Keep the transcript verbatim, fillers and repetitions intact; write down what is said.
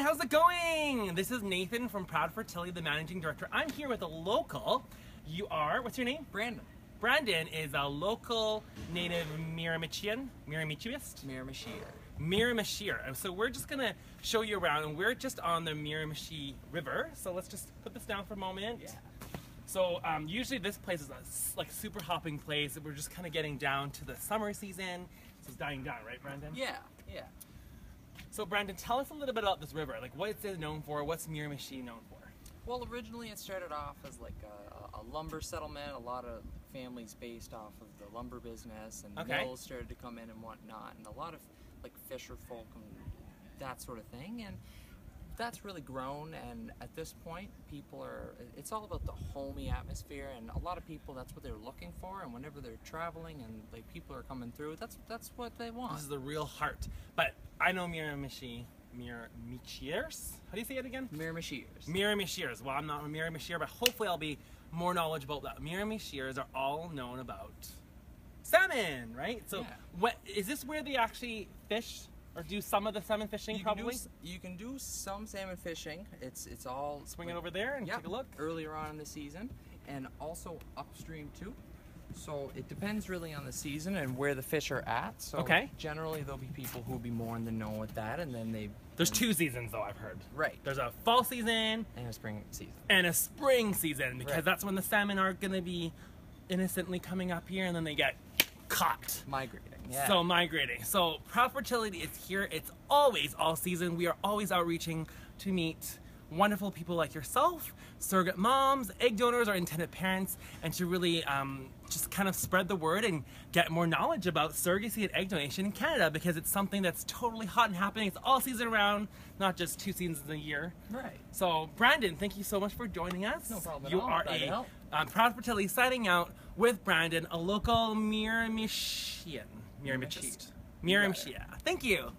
Hi, how's it going? This is Nathan from Proud Fertility, the Managing Director. I'm here with a local. You are, what's your name? Brandon. Brandon is a local native Miramichian, Miramichiist? Miramichi. Miramichi. So we're just gonna show you around, and we're just on the Miramichi River. So let's just put this down for a moment. Yeah. So um, usually this place is a like super hopping place. We're just kind of getting down to the summer season. So it's dying down, right, Brandon? Yeah, yeah. So Brandon, tell us a little bit about this river. Like, what is it known for? What's Miramichi known for? Well, originally it started off as like a, a lumber settlement. A lot of families based off of the lumber business, and okay. mills started to come in and whatnot, and a lot of like fisher folk and that sort of thing. And that's really grown, and at this point, people are, it's all about the homey atmosphere, and a lot of people, that's what they're looking for, and whenever they're traveling and like people are coming through, that's that's what they want. This is the real heart. But I know Miramichi, Miramichiers? How do you say it again? Miramichiers. Miramichiers. Well, I'm not a Miramichier, but hopefully I'll be more knowledgeable about that. Miramichiers are all known about salmon, right? So yeah. what, is this where they actually fish? Or do some of the salmon fishing you probably? Can do, you can do some salmon fishing. It's it's all... Swing it over there and yeah, take a look. Earlier on in the season, and also upstream too. So it depends really on the season and where the fish are at. So okay. generally there'll be people who will be more in the know with that, and then they... There's two seasons though, I've heard. Right. There's a fall season. And a spring season. And a spring season, because right. that's when the salmon are going to be innocently coming up here, and then they get caught. Migrating. Yeah. So migrating. So Proud Fertility is here. It's always all season. We are always outreaching to meet wonderful people like yourself, surrogate moms, egg donors, or intended parents, and to really um, just kind of spread the word and get more knowledge about surrogacy and egg donation in Canada, because it's something that's totally hot and happening. It's all season round, not just two seasons a year. Right. So Brandon, thank you so much for joining us. No problem at all. You are a uh, Proud Fertility signing out with Brandon, a local Miramichian. Miramichi. Miramichi. Thank you.